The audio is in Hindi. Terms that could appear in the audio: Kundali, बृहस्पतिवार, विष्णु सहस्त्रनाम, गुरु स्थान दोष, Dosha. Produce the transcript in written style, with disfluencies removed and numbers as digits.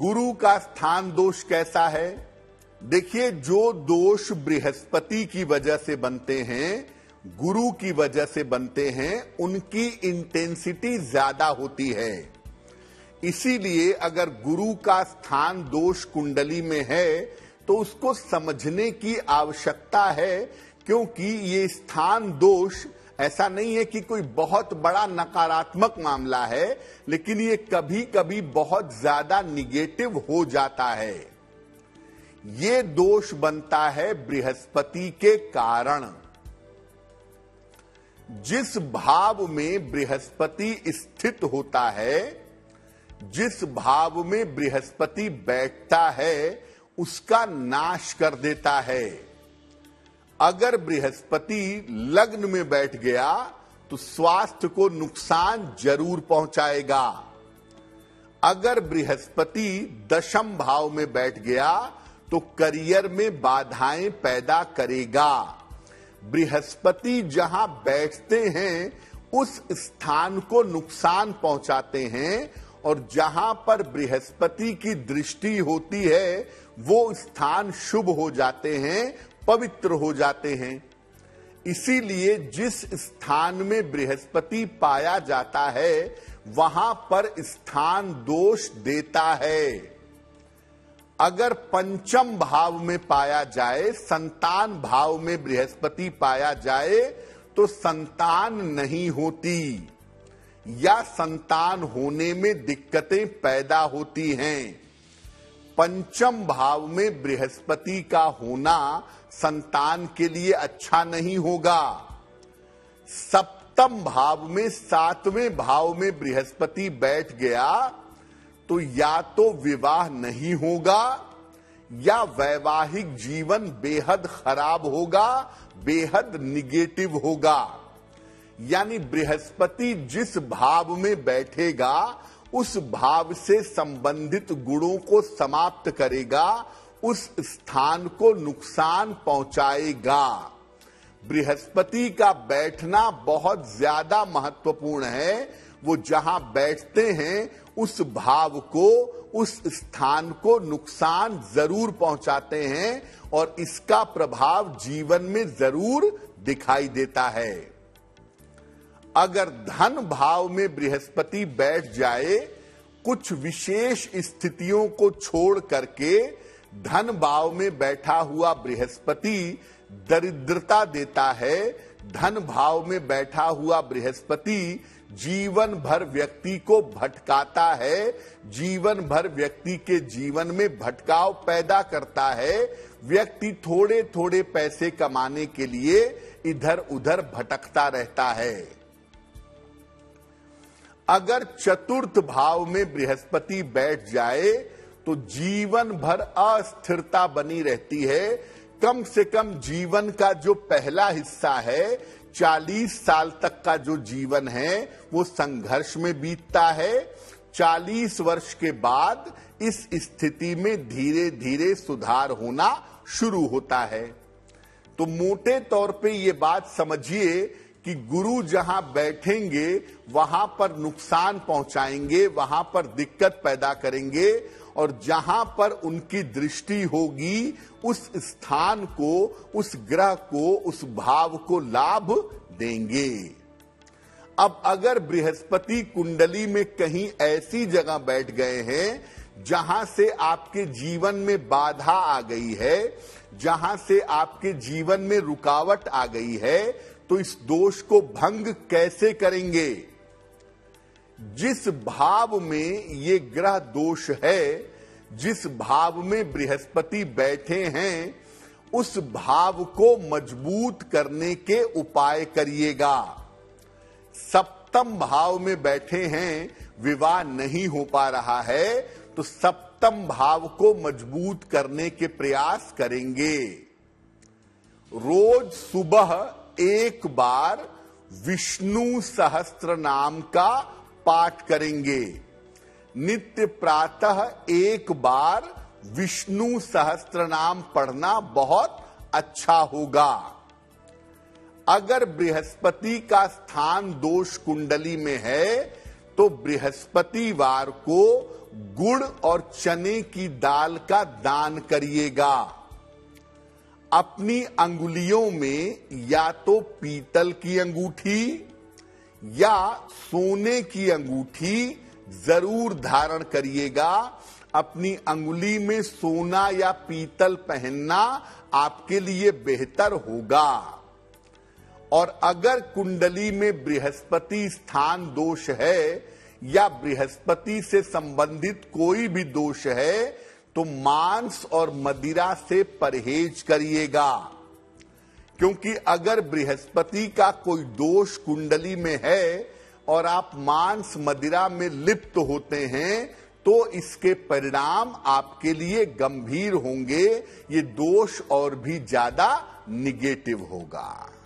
गुरु का स्थान दोष कैसा है? देखिए, जो दोष बृहस्पति की वजह से बनते हैं, गुरु की वजह से बनते हैं, उनकी इंटेंसिटी ज्यादा होती है। इसीलिए अगर गुरु का स्थान दोष कुंडली में है तो उसको समझने की आवश्यकता है, क्योंकि ये स्थान दोष ऐसा नहीं है कि कोई बहुत बड़ा नकारात्मक मामला है, लेकिन ये कभी कभी बहुत ज्यादा निगेटिव हो जाता है। ये दोष बनता है बृहस्पति के कारण। जिस भाव में बृहस्पति स्थित होता है, जिस भाव में बृहस्पति बैठता है, उसका नाश कर देता है। अगर बृहस्पति लग्न में बैठ गया तो स्वास्थ्य को नुकसान जरूर पहुंचाएगा। अगर बृहस्पति दशम भाव में बैठ गया तो करियर में बाधाएं पैदा करेगा। बृहस्पति जहां बैठते हैं उस स्थान को नुकसान पहुंचाते हैं, और जहां पर बृहस्पति की दृष्टि होती है वो स्थान शुभ हो जाते हैं, पवित्र हो जाते हैं। इसीलिए जिस स्थान में बृहस्पति पाया जाता है वहां पर स्थान दोष देता है। अगर पंचम भाव में पाया जाए, संतान भाव में बृहस्पति पाया जाए तो संतान नहीं होती या संतान होने में दिक्कतें पैदा होती हैं। पंचम भाव में बृहस्पति का होना संतान के लिए अच्छा नहीं होगा। सप्तम भाव में, सातवें भाव में बृहस्पति बैठ गया तो या तो विवाह नहीं होगा या वैवाहिक जीवन बेहद खराब होगा, बेहद निगेटिव होगा। यानी बृहस्पति जिस भाव में बैठेगा उस भाव से संबंधित गुणों को समाप्त करेगा, उस स्थान को नुकसान पहुंचाएगा। बृहस्पति का बैठना बहुत ज्यादा महत्वपूर्ण है। वो जहां बैठते हैं उस भाव को, उस स्थान को नुकसान जरूर पहुंचाते हैं, और इसका प्रभाव जीवन में जरूर दिखाई देता है। अगर धन भाव में बृहस्पति बैठ जाए, कुछ विशेष स्थितियों को छोड़ करके धन भाव में बैठा हुआ बृहस्पति दरिद्रता देता है। धन भाव में बैठा हुआ बृहस्पति जीवन भर व्यक्ति को भटकाता है, जीवन भर व्यक्ति के जीवन में भटकाव पैदा करता है। व्यक्ति थोड़े थोड़े पैसे कमाने के लिए इधर उधर भटकता रहता है। अगर चतुर्थ भाव में बृहस्पति बैठ जाए तो जीवन भर अस्थिरता बनी रहती है। कम से कम जीवन का जो पहला हिस्सा है, 40 साल तक का जो जीवन है वो संघर्ष में बीतता है। 40 वर्ष के बाद इस स्थिति में धीरे धीरे सुधार होना शुरू होता है। तो मोटे तौर पे ये बात समझिए कि गुरु जहां बैठेंगे वहां पर नुकसान पहुंचाएंगे, वहां पर दिक्कत पैदा करेंगे, और जहां पर उनकी दृष्टि होगी उस स्थान को, उस ग्रह को, उस भाव को लाभ देंगे। अब अगर बृहस्पति कुंडली में कहीं ऐसी जगह बैठ गए हैं जहां से आपके जीवन में बाधा आ गई है, जहां से आपके जीवन में रुकावट आ गई है, तो इस दोष को भंग कैसे करेंगे? जिस भाव में ये ग्रह दोष है, जिस भाव में बृहस्पति बैठे हैं, उस भाव को मजबूत करने के उपाय करिएगा। सप्तम भाव में बैठे हैं, विवाह नहीं हो पा रहा है, तो सप्तम भाव को मजबूत करने के प्रयास करेंगे। रोज सुबह एक बार विष्णु सहस्त्रनाम का पाठ करेंगे। नित्य प्रातः एक बार विष्णु सहस्त्रनाम पढ़ना बहुत अच्छा होगा। अगर बृहस्पति का स्थान दोष कुंडली में है तो बृहस्पतिवार को गुड़ और चने की दाल का दान करिएगा। अपनी अंगुलियों में या तो पीतल की अंगूठी या सोने की अंगूठी जरूर धारण करिएगा। अपनी अंगुली में सोना या पीतल पहनना आपके लिए बेहतर होगा। और अगर कुंडली में बृहस्पति स्थान दोष है या बृहस्पति से संबंधित कोई भी दोष है तो मांस और मदिरा से परहेज करिएगा, क्योंकि अगर बृहस्पति का कोई दोष कुंडली में है और आप मांस मदिरा में लिप्त होते हैं तो इसके परिणाम आपके लिए गंभीर होंगे। ये दोष और भी ज्यादा निगेटिव होगा।